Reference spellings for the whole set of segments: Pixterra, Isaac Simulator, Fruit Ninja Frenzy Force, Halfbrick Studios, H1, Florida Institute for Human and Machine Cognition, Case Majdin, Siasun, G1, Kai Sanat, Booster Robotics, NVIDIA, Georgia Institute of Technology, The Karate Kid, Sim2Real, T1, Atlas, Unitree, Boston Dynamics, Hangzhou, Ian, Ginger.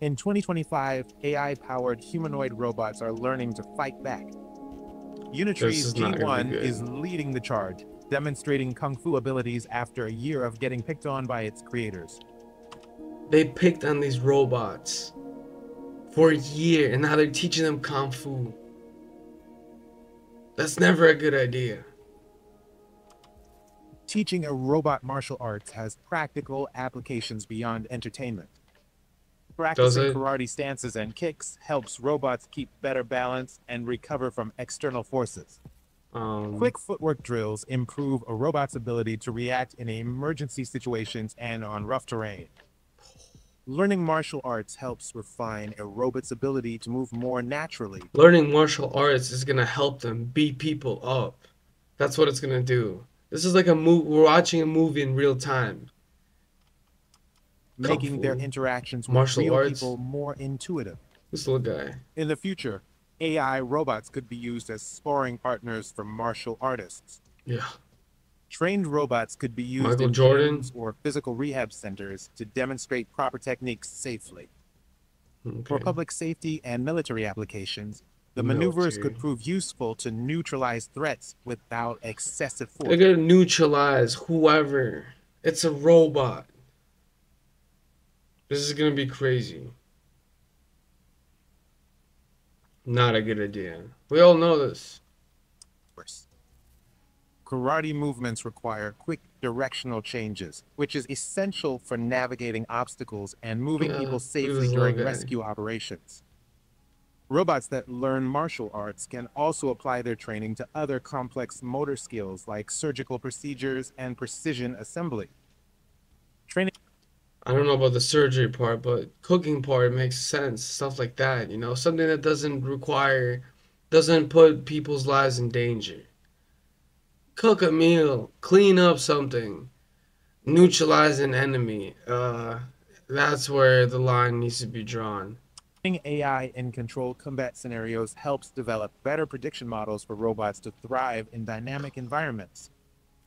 In 2025, AI-powered humanoid robots are learning to fight back. Unitree's G1 is leading the charge, demonstrating kung fu abilities after a year of getting picked on by its creators. They picked on these robots for a year, and now they're teaching them kung fu. That's never a good idea. Teaching a robot martial arts has practical applications beyond entertainment. Practicing karate stances and kicks helps robots keep better balance and recover from external forces. Quick footwork drills improve a robot's ability to react in emergency situations and on rough terrain. Learning martial arts helps refine a robot's ability to move more naturally. Learning martial arts is going to help them beat people up. That's what it's going to do. This is like a movie. We're watching a movie in real time. Making their interactions with real people more intuitive. This little guy. In the future, AI robots could be used as sparring partners for martial artists. Yeah. Trained robots could be used in gyms or physical rehab centers to demonstrate proper techniques safely. Okay. For public safety and military applications, the maneuvers could prove useful to neutralize threats without excessive force. They're going to neutralize whoever. It's a robot. This is going to be crazy. Not a good idea. We all know this. Karate movements require quick directional changes, which is essential for navigating obstacles and moving people safely during rescue operations. Robots that learn martial arts can also apply their training to other complex motor skills like surgical procedures and precision assembly. Training. I don't know about the surgery part, but cooking part makes sense. Stuff like that, you know, something that doesn't put people's lives in danger. Cook a meal, clean up something, neutralize an enemy. That's where the line needs to be drawn. AI in controlled combat scenarios helps develop better prediction models for robots to thrive in dynamic environments.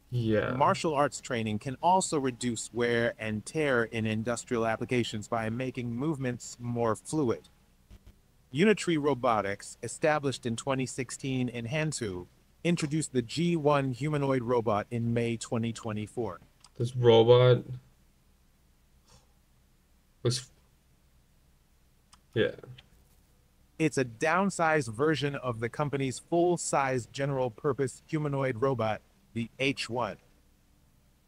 Yeah. Martial arts training can also reduce wear and tear in industrial applications by making movements more fluid. Unitree Robotics, established in 2016 in Hangzhou, introduced the G1 humanoid robot in May 2024. This robot was... Yeah. It's a downsized version of the company's full-size general-purpose humanoid robot, the H1.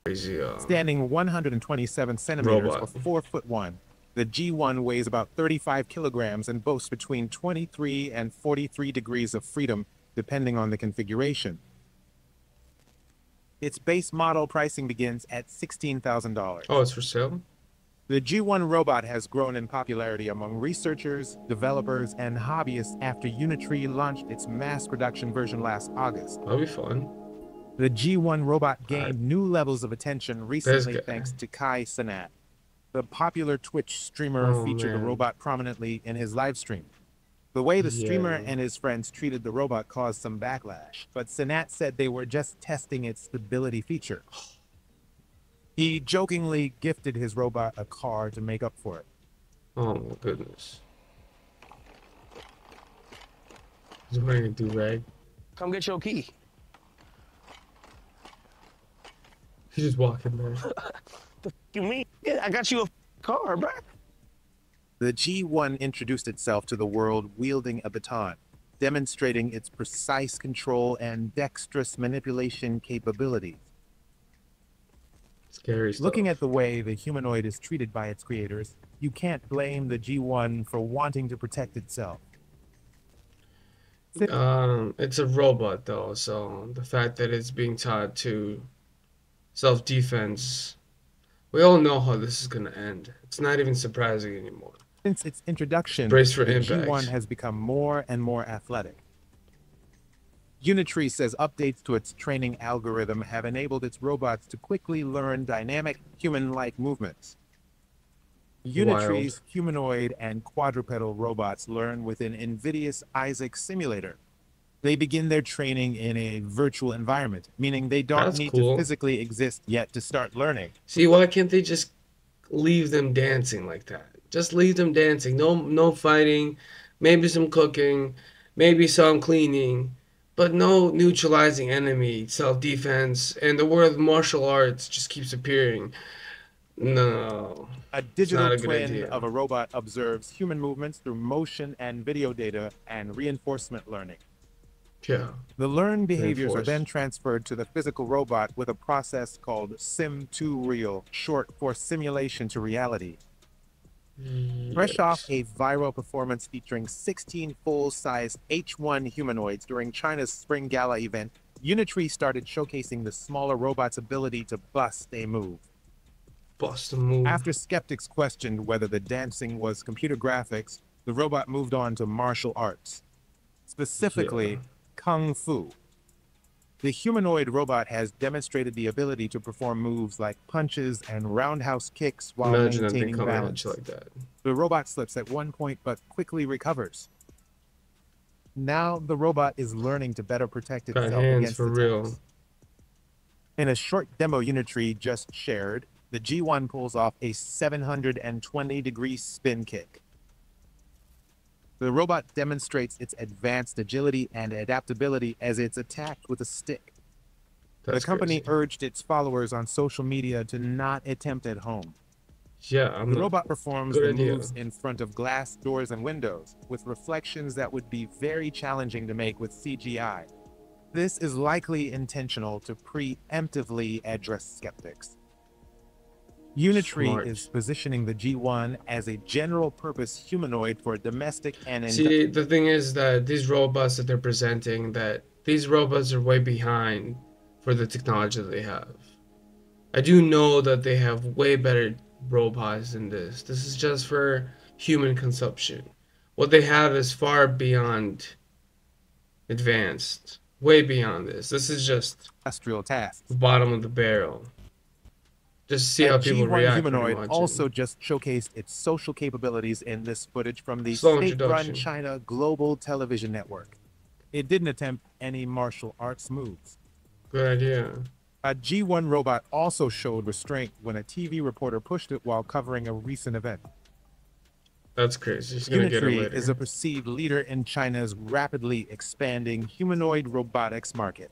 Crazy, standing 127 centimeters or 4'1", the G1 weighs about 35 kilograms and boasts between 23 and 43 degrees of freedom, depending on the configuration. Its base model pricing begins at $16,000. Oh, it's for sale? The G1 robot has grown in popularity among researchers, developers, and hobbyists after Unitree launched its mass production version last August. That'll be fun. The G1 robot gained new levels of attention recently thanks to Kai Sanat. The popular Twitch streamer featured the robot prominently in his live stream. The way the streamer and his friends treated the robot caused some backlash, but Sanat said they were just testing its stability feature. He jokingly gifted his robot a car to make up for it. Oh my goodness. He's wearing a do-rag. Come get your key. He's just walking there. The f you mean? Yeah, I got you a car, bro. The G1 introduced itself to the world wielding a baton, demonstrating its precise control and dexterous manipulation capabilities. Scary stuff. Looking at the way the humanoid is treated by its creators, you can't blame the G1 for wanting to protect itself. It's a robot, though, so the fact that it's being taught to self-defense, we all know how this is going to end. It's not even surprising anymore. Since its introduction, G1 has become more and more athletic. Unitree says updates to its training algorithm have enabled its robots to quickly learn dynamic, human-like movements. Unitree's humanoid and quadrupedal robots learn within NVIDIA's Isaac Simulator. They begin their training in a virtual environment, meaning they don't need to physically exist yet to start learning. See, why can't they just leave them dancing like that? Just leave them dancing. No fighting. Maybe some cooking. Maybe some cleaning. But no neutralizing enemy, self-defense, and the word martial arts just keeps appearing. No. A digital twin of a robot observes human movements through motion and video data and reinforcement learning. Yeah. The learned behaviors are then transferred to the physical robot with a process called Sim2Real, short for simulation to reality. Fresh off a viral performance featuring 16 full-size H1 humanoids during China's Spring Gala event, Unitree started showcasing the smaller robot's ability to bust a move. Bust a move. After skeptics questioned whether the dancing was computer graphics, the robot moved on to martial arts, specifically Kung Fu. The humanoid robot has demonstrated the ability to perform moves like punches and roundhouse kicks while maintaining balance. Like that. The robot slips at one point but quickly recovers. Now the robot is learning to better protect itself against attacks. In a short demo Unitree just shared, the G1 pulls off a 720-degree spin kick. The robot demonstrates its advanced agility and adaptability as it's attacked with a stick. The company urged its followers on social media to not attempt at home. Yeah, the robot performs the moves in front of glass doors and windows, with reflections that would be very challenging to make with CGI. This is likely intentional to preemptively address skeptics. Unitree is positioning the G1 as a general-purpose humanoid for domestic and... See, the thing is that these robots that they're presenting, that these robots are way behind for the technology that they have. I do know that they have way better robots than this. This is just for human consumption. What they have is far beyond advanced, way beyond this. This is just industrial tasks. The bottom of the barrel. Just see how people react. G1 humanoid also just showcased its social capabilities in this footage from the state-run China Global Television Network. It didn't attempt any martial arts moves. Good idea. A G1 robot also showed restraint when a TV reporter pushed it while covering a recent event. That's crazy. Unitree is a perceived leader in China's rapidly expanding humanoid robotics market.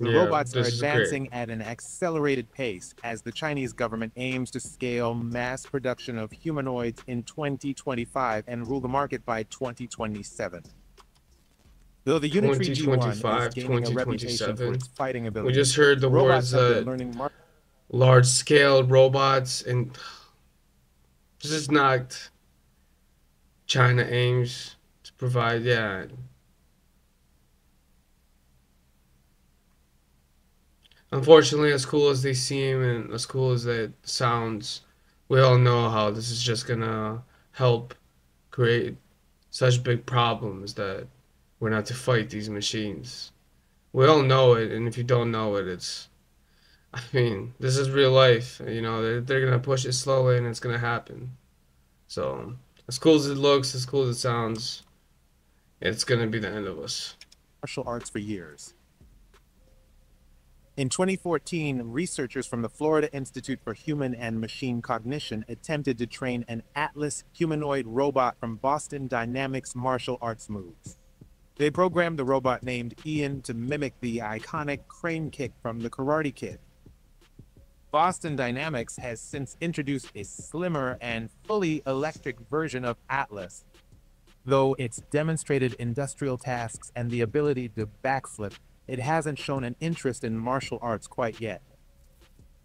The robots are advancing at an accelerated pace as the Chinese government aims to scale mass production of humanoids in 2025 and rule the market by 2027. Though the Unitree G1 is gaining a reputation for its fighting ability. We just heard the words large-scale robots, and this is not China aims to provide. Yeah. Unfortunately, as cool as they seem and as cool as that sounds, we all know how this is just gonna help create such big problems that we're not to fight these machines. We all know it, and if you don't know it, it's... I mean, this is real life, you know, they're gonna push it slowly and it's gonna happen. So, as cool as it looks, as cool as it sounds, it's gonna be the end of us. Martial arts for years. In 2014, researchers from the Florida Institute for Human and Machine Cognition attempted to train an Atlas humanoid robot from Boston Dynamics martial arts moves. They programmed the robot named Ian to mimic the iconic crane kick from The Karate Kid. Boston Dynamics has since introduced a slimmer and fully electric version of Atlas, though it's demonstrated industrial tasks and the ability to backflip. It hasn't shown an interest in martial arts quite yet.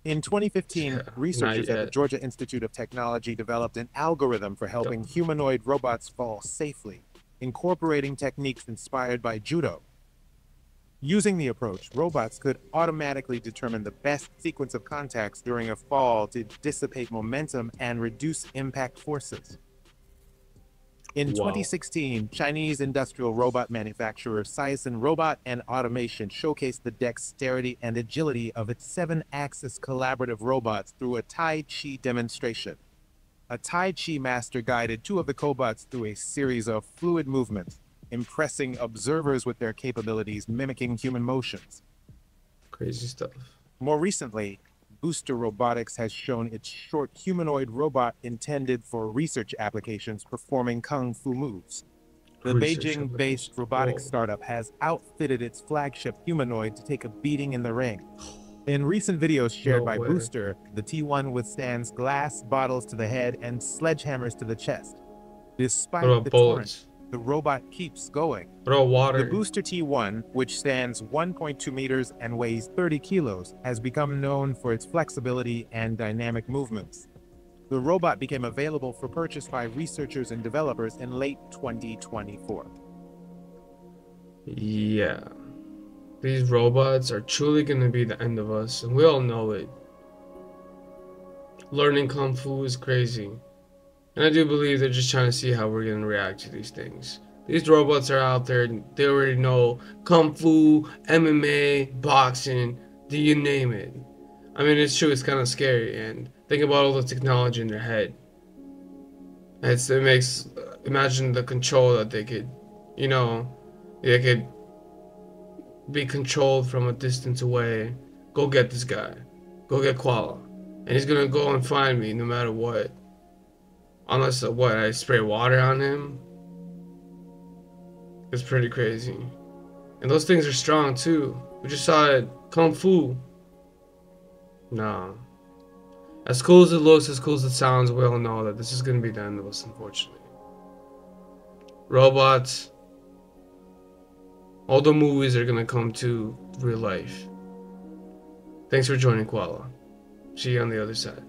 In 2015, researchers at the Georgia Institute of Technology developed an algorithm for helping humanoid robots fall safely, incorporating techniques inspired by judo. Using the approach, robots could automatically determine the best sequence of contacts during a fall to dissipate momentum and reduce impact forces. In 2016, Chinese industrial robot manufacturer Siasun Robot and Automation showcased the dexterity and agility of its 7-axis collaborative robots through a Tai Chi demonstration. A Tai Chi master guided two of the cobots through a series of fluid movements, impressing observers with their capabilities mimicking human motions. Crazy stuff. More recently, Booster Robotics has shown its short humanoid robot intended for research applications performing kung fu moves. The Beijing-based robotics startup has outfitted its flagship humanoid to take a beating in the ring. In recent videos shared by Booster, the T1 withstands glass bottles to the head and sledgehammers to the chest. Despite the torrent, the robot keeps going. The Booster T1, which stands 1.2 meters and weighs 30 kilos, has become known for its flexibility and dynamic movements. The robot became available for purchase by researchers and developers in late 2024. Yeah. These robots are truly going to be the end of us, and we all know it. Learning kung fu is crazy. And I do believe they're just trying to see how we're going to react to these things. These robots are out there, and they already know kung fu, MMA, boxing, do you name it. I mean, it's true, it's kind of scary, and think about all the technology in their head. Imagine the control that they could, you know, they could be controlled from a distance away. Go get this guy. Go get Koala. And he's going to go and find me no matter what. Unless, what, I spray water on him? It's pretty crazy. And those things are strong, too. We just saw it. Kung Fu. Nah. As cool as it looks, as cool as it sounds, we all know that this is going to be the end of us, unfortunately. Robots. All the movies are going to come to real life. Thanks for joining, Koala. See you on the other side.